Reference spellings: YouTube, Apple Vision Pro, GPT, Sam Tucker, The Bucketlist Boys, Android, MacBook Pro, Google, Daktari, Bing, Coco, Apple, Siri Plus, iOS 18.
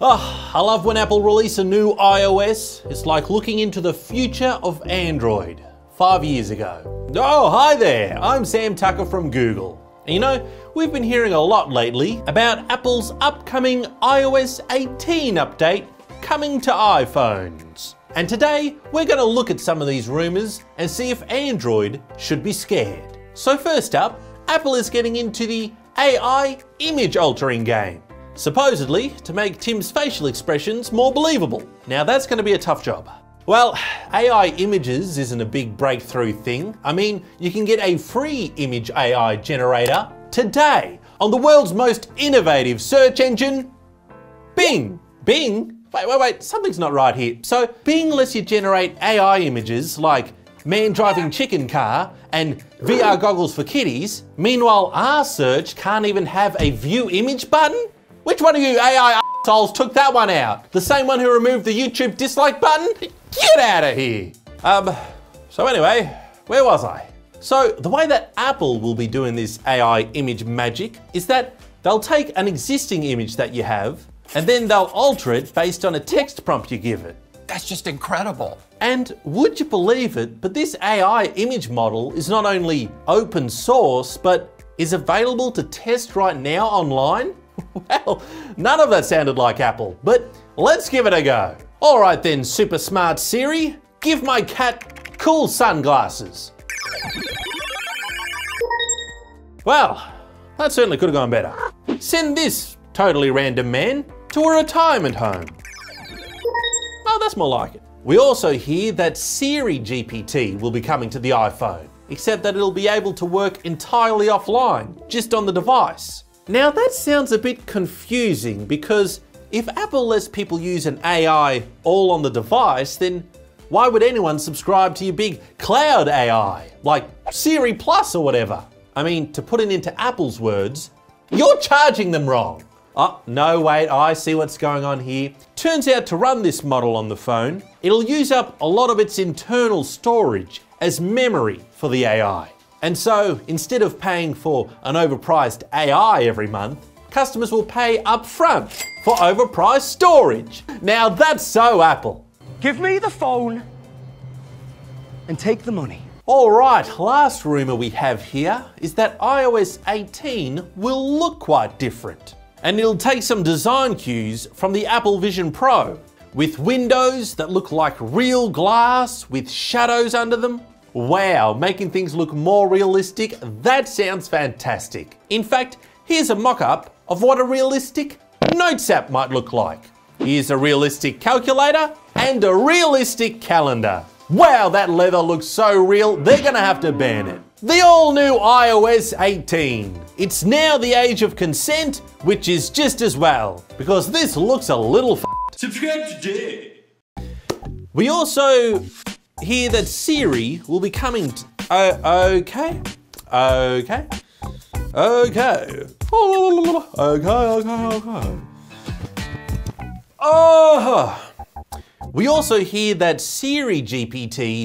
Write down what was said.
Oh, I love when Apple release a new iOS. It's like looking into the future of Android 5 years ago. Oh, hi there. I'm Sam Tucker from Google. And you know, we've been hearing a lot lately about Apple's upcoming iOS 18 update coming to iPhones. And today, we're going to look at some of these rumors and see if Android should be scared. So first up, Apple is getting into the AI image altering game, supposedly to make Tim's facial expressions more believable. Now that's going to be a tough job. Well, AI images isn't a big breakthrough thing. I mean, you can get a free image AI generator today on the world's most innovative search engine, Bing. Bing? Wait, something's not right here. So Bing lets you generate AI images like man driving chicken car and VR goggles for kitties. Meanwhile, our search can't even have a view image button? Which one of you AI assholes took that one out? The same one who removed the YouTube dislike button? Get out of here. So anyway, where was I? So the way that Apple will be doing this AI image magic is that they'll take an existing image that you have and then they'll alter it based on a text prompt you give it. That's just incredible. And would you believe it, but this AI image model is not only open source, but is available to test right now online? Well, none of that sounded like Apple, but let's give it a go. All right then, super smart Siri, give my cat cool sunglasses. Well, that certainly could have gone better. Send this totally random man to a retirement home. Oh, that's more like it. We also hear that Siri GPT will be coming to the iPhone, except that it'll be able to work entirely offline, just on the device. Now that sounds a bit confusing because if Apple lets people use an AI all on the device, then why would anyone subscribe to your big cloud AI, like Siri Plus or whatever? I mean, to put it into Apple's words, you're charging them wrong. Oh, no, wait, I see what's going on here. Turns out to run this model on the phone, it'll use up a lot of its internal storage as memory for the AI. And so instead of paying for an overpriced AI every month, customers will pay upfront for overpriced storage. Now that's so Apple. Give me the phone and take the money. All right, last rumor we have here is that iOS 18 will look quite different. And it'll take some design cues from the Apple Vision Pro, with windows that look like real glass with shadows under them. Wow, making things look more realistic, that sounds fantastic. In fact, here's a mock-up of what a realistic Notes app might look like. Here's a realistic calculator and a realistic calendar. Wow, that leather looks so real, they're gonna have to ban it. The all-new iOS 18. It's now the age of consent, which is just as well, because this looks a little f***ed. Subscribe today. We also hear that Siri will be coming to... We also hear that Siri GPT